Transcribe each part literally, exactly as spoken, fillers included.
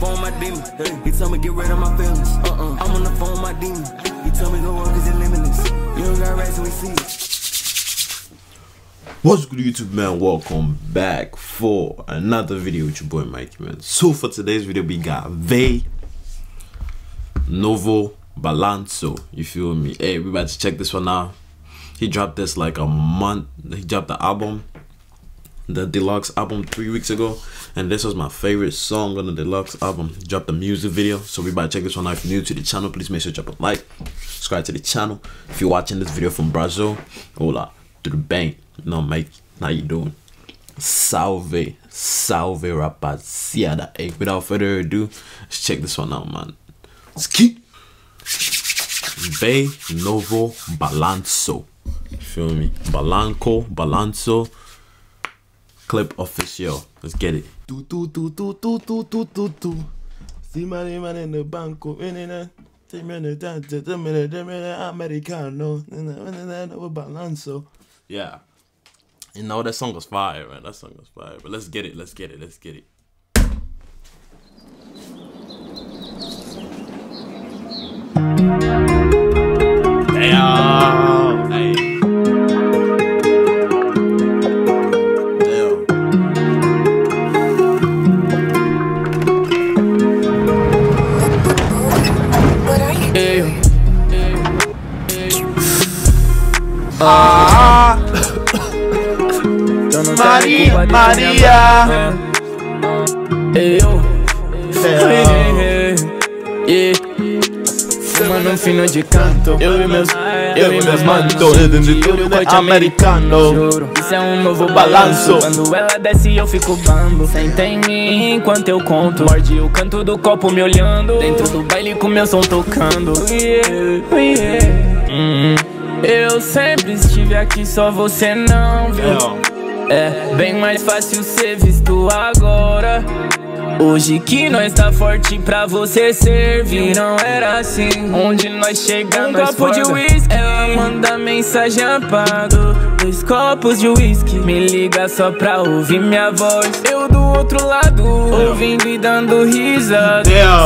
the phone with my demon. He tell me get rid of my feelings. Uh-uh. I'm on the phone with my demon. He tell me go work cause it's limitless. You don't got rights so we see it. What's good YouTube man? Welcome back for another video with your boy Mikey man. So for today's video we got Veigh, Novo Balanço. You feel me? Hey, we about to check this one out. He dropped this like a month. He dropped the album. The deluxe album three weeks ago, and this was my favorite song on the deluxe album. Dropped the music video, so we about to check this one out. If you're new to the channel, please make sure to drop a like, subscribe to the channel. If you're watching this video from Brazil, hola to the bank. No mate, how you doing? Salve, salve rapaziada. Hey, without further ado, let's check this one out, man. Let's keep Veigh, Novo Balanço. You feel me? Balanco, Balanço. Clip official. Let's get it. Do do do do do do do do do. See money man in the banco. Take me to dance. Take me to Americano. Novo Balanço. Yeah. You know that song was fire, man. That song was fire. But let's get it. Let's get it. Let's get it. Damn. Hey. Ah, Maria, Maria. Hey, yo. Hey, hey, hey. Yeah. Fumando um fino de canto. Eu e meus, eu e meus mantos. Dentro de tudo é americano. Isso é um novo balanço. Quando ela desce eu fico bambo. Senta em mim enquanto eu conto. Morde o canto do copo me olhando. Dentro do baile com meu som tocando. Yeah, yeah. Mm-hmm. Eu sempre estive aqui, só você não viu. É bem mais fácil ser visto agora. Hoje que nós tá forte pra você servir. Não era assim, onde nós chegamos. Um copo de whisky, ela manda mensagem apagado. Dois copos de whisky, me liga só pra ouvir minha voz. Eu do outro lado, ouvindo e dando risada.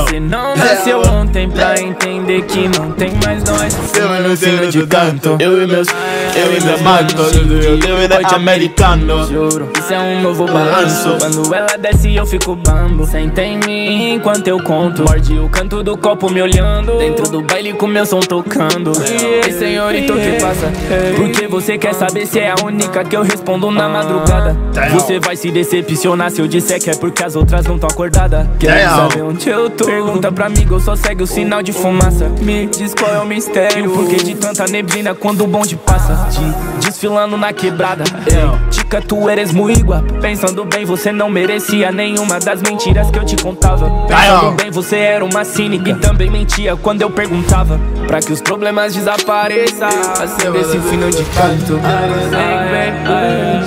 Cê não nasceu ontem pra entender que não tem mais nós. Fumando um fino de canto, eu e meus, eu e meus mantos. Eu e meus americanos. Juro, isso é um novo balanço. Quando ela desce eu fico bambo. Senta em mim enquanto eu conto. Morde o canto do copo me olhando. Dentro do baile com meu som tocando. Ei senhorito, o que passa? Porque você quer saber se é a única que eu respondo na madrugada. Você vai se decepcionar se eu disser que é porque as outras não tão acordadas. Quer saber onde eu tô? Pergunta pra amigo, só segue o sinal de fumaça. Me diz qual é o mistério, o porquê de tanta neblina quando o bonde passa. De, desfilando na quebrada. Ei, chica, tu eres muito igual. Pensando bem, você não merecia nenhuma das mentiras que eu te contava. Pensando bem, você era uma cínica e também mentia quando eu perguntava. Pra que os problemas desapareçam, acenda esse fino de canto.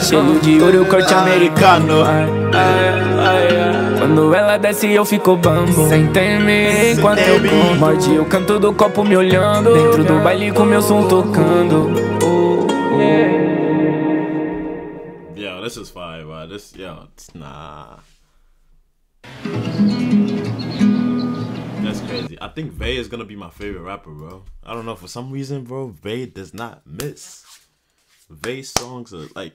Cheio de ouro, corte americano. Quando ela desce eu fico bambo. Senta em mim enquanto eu como. Morde o canto do copo me olhando. Dentro do baile com meu som tocando. Oh, oh. Yo, this is fire, bro. This, yo, it's nah. That's crazy. I think Veigh is gonna be my favorite rapper, bro. I don't know, for some reason, bro, Veigh does not miss. Veigh songs are like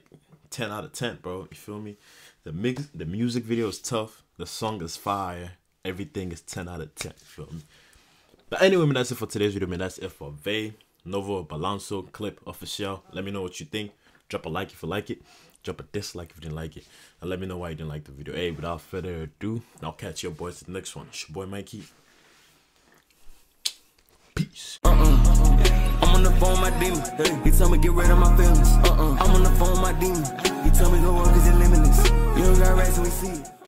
ten out of ten, bro. You feel me? The mix, the music video is tough. The song is fire. Everything is ten out of ten. You feel me? But anyway, man, that's it for today's video, man. That's it for Veigh, Novo Balanço, clip official. Let me know what you think. Drop a like if you like it. Drop a dislike if you didn't like it. And let me know why you didn't like the video. Hey, without further ado, I'll catch your boys in the next one. It's your boy Mikey. Peace. I'm on the phone with my demon. He tell me get rid of my feelings. Uh-uh. I'm on the phone with my demon. He tell me go work cause it's limitless. You don't got rights so we see it.